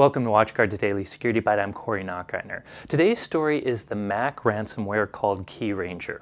Welcome to WatchGuard, the Daily Security Bite. I'm Corey Nachreiner. Today's story is the Mac ransomware called KeRanger.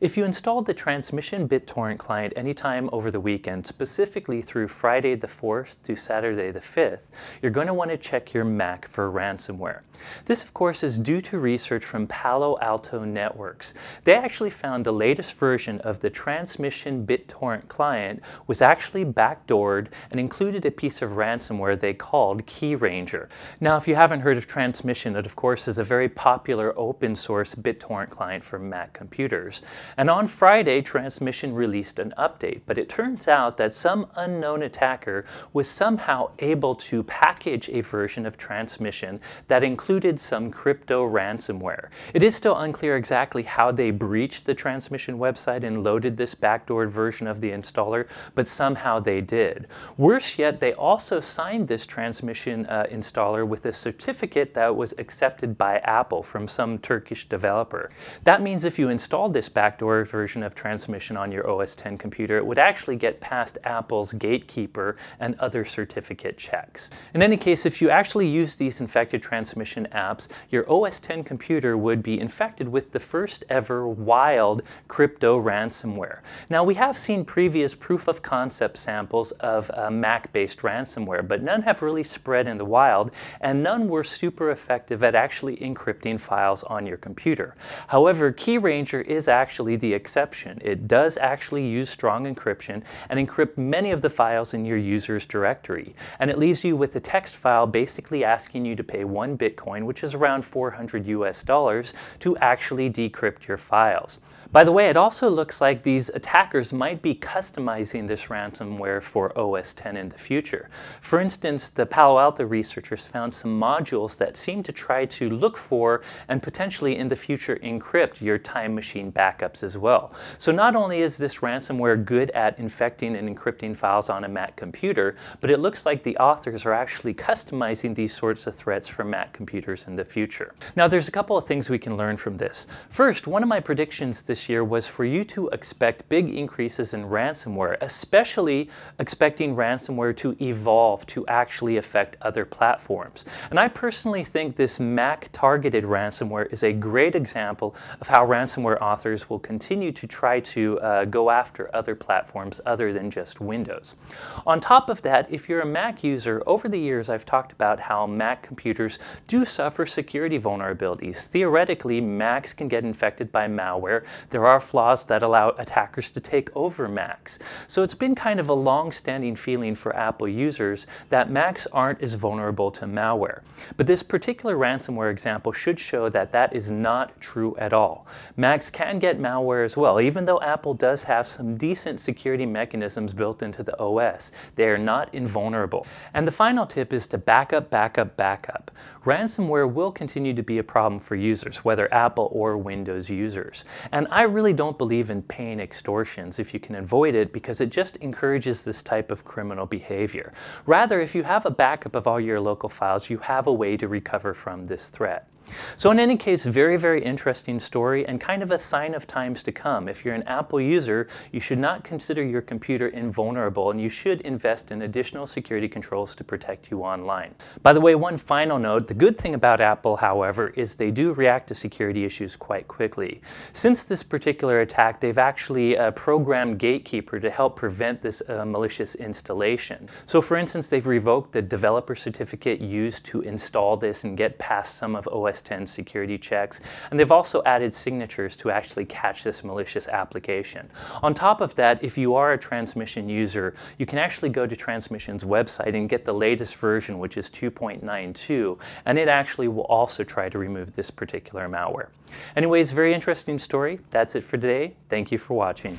If you installed the Transmission BitTorrent client anytime over the weekend, specifically through Friday the 4th to Saturday the 5th, you're going to want to check your Mac for ransomware. This, of course, is due to research from Palo Alto Networks. They actually found the latest version of the Transmission BitTorrent client was actually backdoored and included a piece of ransomware they called KeRanger. Now, if you haven't heard of Transmission, it of course is a very popular open source BitTorrent client for Mac computers. And on Friday, Transmission released an update, but it turns out that some unknown attacker was somehow able to package a version of Transmission that included some crypto ransomware. It is still unclear exactly how they breached the Transmission website and loaded this backdoored version of the installer, but somehow they did. Worse yet, they also signed this Transmission installer with a certificate that was accepted by Apple from some Turkish developer. That means if you installed this backdoor version of Transmission on your OS X computer, it would actually get past Apple's Gatekeeper and other certificate checks. In any case, if you actually use these infected Transmission apps, your OS X computer would be infected with the first ever wild crypto ransomware. Now, we have seen previous proof of concept samples of Mac-based ransomware, but none have really spread in the wild. And none were super effective at actually encrypting files on your computer. However, KeRanger is actually the exception. It does actually use strong encryption and encrypt many of the files in your user's directory. And it leaves you with a text file basically asking you to pay 1 Bitcoin, which is around $400 US, to actually decrypt your files. By the way, it also looks like these attackers might be customizing this ransomware for OS X in the future. For instance, the Palo Alto researchers found some modules that seem to try to look for and potentially in the future encrypt your Time Machine backups as well. So not only is this ransomware good at infecting and encrypting files on a Mac computer, but it looks like the authors are actually customizing these sorts of threats for Mac computers in the future. Now, there's a couple of things we can learn from this. First, one of my predictions this year was for you to expect big increases in ransomware, especially expecting ransomware to evolve to actually affect other platforms. And I personally think this Mac-targeted ransomware is a great example of how ransomware authors will continue to try to go after other platforms other than just Windows. On top of that, if you're a Mac user, over the years I've talked about how Mac computers do suffer security vulnerabilities. Theoretically, Macs can get infected by malware. There are flaws that allow attackers to take over Macs. So it's been kind of a long-standing feeling for Apple users that Macs aren't as vulnerable to malware. But this particular ransomware example should show that that is not true at all. Macs can get malware as well. Even though Apple does have some decent security mechanisms built into the OS, they are not invulnerable. And the final tip is to backup, backup, backup. Ransomware will continue to be a problem for users, whether Apple or Windows users. And I really don't believe in paying extortions if you can avoid it, because it just encourages this type of criminal behavior. Rather, if you have a backup of all your local files, you have a way to recover from this threat. So in any case, very, very interesting story and kind of a sign of times to come. If you're an Apple user, you should not consider your computer invulnerable, and you should invest in additional security controls to protect you online. By the way, one final note, the good thing about Apple, however, is they do react to security issues quite quickly. Since this particular attack, they've actually programmed Gatekeeper to help prevent this malicious installation. So for instance, they've revoked the developer certificate used to install this and get past some of OS X security checks, and they've also added signatures to actually catch this malicious application. On top of that, if you are a Transmission user, you can actually go to Transmission's website and get the latest version, which is 2.92, and it actually will also try to remove this particular malware. Anyways, very interesting story. That's it for today. Thank you for watching.